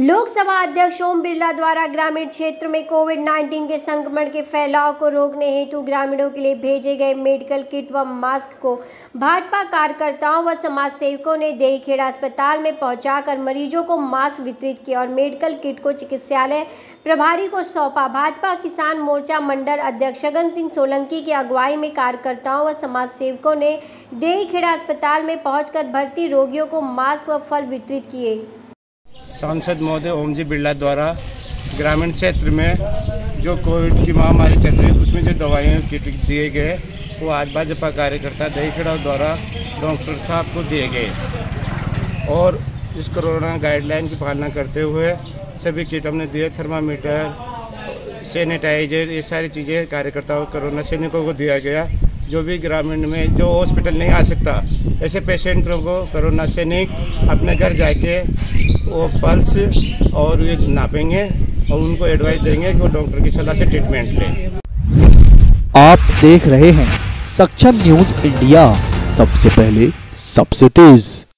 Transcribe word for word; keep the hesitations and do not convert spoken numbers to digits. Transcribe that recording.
लोकसभा अध्यक्ष ओम बिरला द्वारा ग्रामीण क्षेत्र में कोविड उन्नीस के संक्रमण के फैलाव को रोकने हेतु ग्रामीणों के लिए भेजे गए मेडिकल किट व मास्क को भाजपा कार्यकर्ताओं व समाज सेवकों ने देईखेड़ा अस्पताल में पहुंचाकर मरीजों को मास्क वितरित किया और मेडिकल किट को चिकित्सालय प्रभारी को सौंपा। भाजपा किसान मोर्चा मंडल अध्यक्ष छगन सिंह सोलंकी की अगुवाई में कार्यकर्ताओं व समाज सेवकों ने देईखेड़ा अस्पताल में पहुंचकर भर्ती रोगियों को मास्क व फल वितरित किए। सांसद महोदय ओम जी बिरला द्वारा ग्रामीण क्षेत्र में जो कोविड की महामारी चल रही है उसमें जो दवाइयों के किट दिए गए वो आज भाजपा कार्यकर्ता देईखेड़ा द्वारा डॉक्टर साहब को दिए गए और इस कोरोना गाइडलाइन की पालना करते हुए सभी किट हमने दिए। थर्मामीटर, सैनिटाइजर, ये सारी चीज़ें कार्यकर्ताओं कोरोना सैनिकों को दिया गया। जो भी ग्रामीण में जो हॉस्पिटल नहीं आ सकता ऐसे पेशेंटों को कोरोना सैनिक अपने घर जाके वो पल्स और ये नापेंगे और उनको एडवाइस देंगे कि वो डॉक्टर की सलाह से ट्रीटमेंट लें। आप देख रहे हैं सक्षम न्यूज़ इंडिया, सबसे पहले सबसे तेज।